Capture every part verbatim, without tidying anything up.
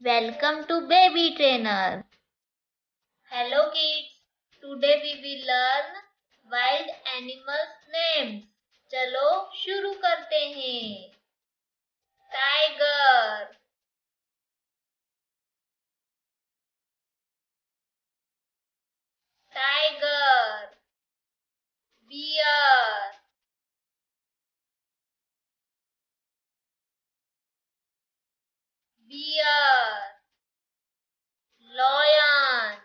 Welcome to Baby Trainer. Hello kids. Today we will learn wild animals names. चलो शुरू करते हैं. Tiger. Tiger. Bear. Bear. Lion,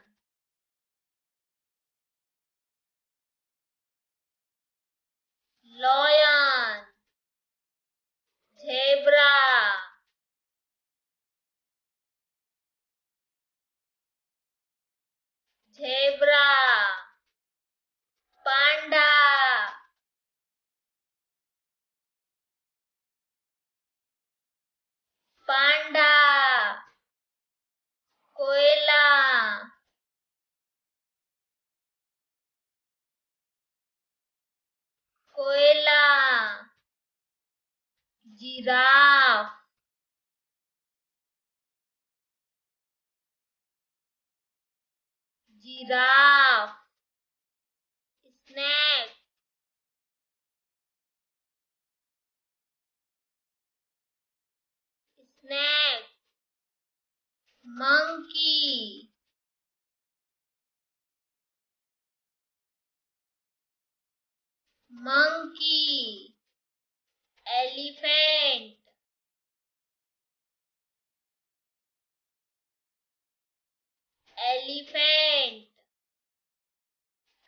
lion, zebra, zebra, panda, panda. Koala, giraffe, giraffe, snake, snake, monkey, monkey, elephant, elephant,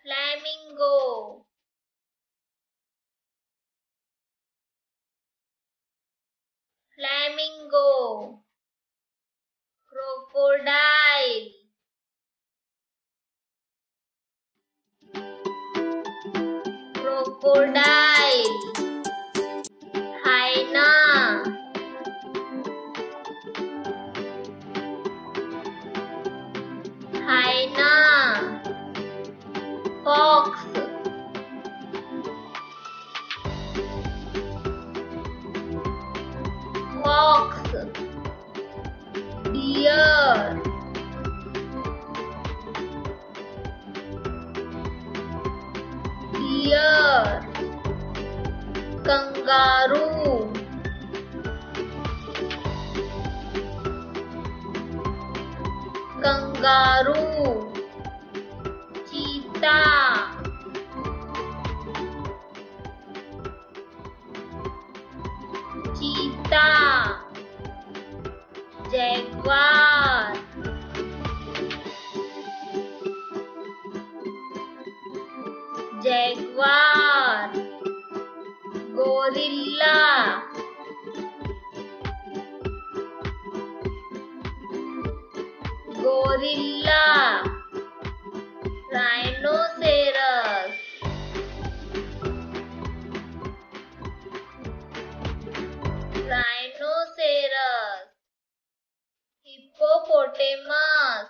flamingo, flamingo, crocodile. Crocodile, hyena, hyena, fox, fox, deer, deer. Kangaroo, kangaroo, cheetah, cheetah, jaguar, jaguar. Gorilla, gorilla, rhinoceros, rhinoceros, hippopotamus,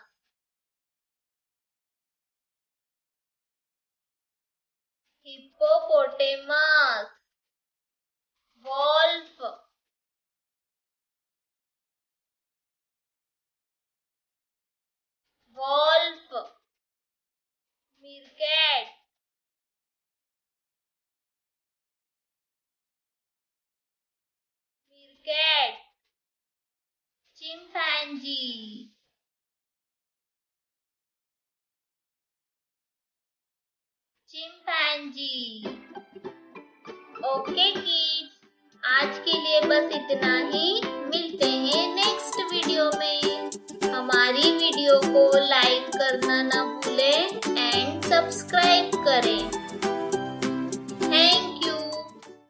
hippopotamus. Wolf, wolf, meerkat, meerkat, chimpanzee, chimpanzee. Okay kids. आज के लिए बस इतना ही. मिलते हैं next video में. हमारी video को लाइक करना ना भूलें एंड सब्सक्राइब करें. थैंक